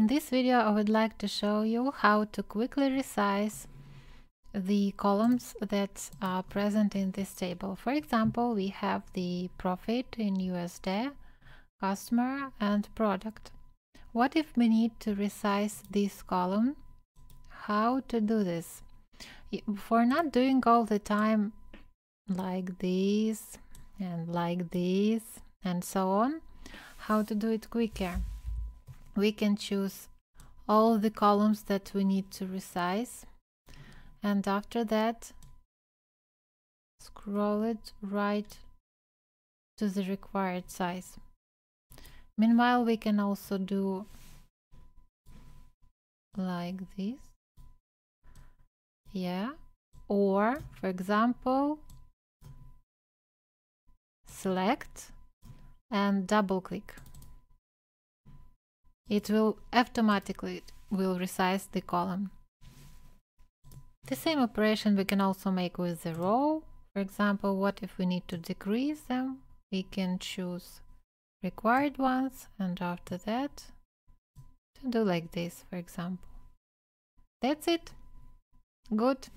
In this video, I would like to show you how to quickly resize the columns that are present in this table. For example, we have the profit in USD, customer and product. What if we need to resize this column? How to do this? For not doing all the time like this and like this and so on, how to do it quicker? We can choose all the columns that we need to resize, and after that scroll it right to the required size. Meanwhile, we can also do like this, or for example select and double click. It will automatically resize the column. The same operation we can also make with the row. For example, what if we need to decrease them? We can choose required ones, and after that to do like this, for example. That's it. Good.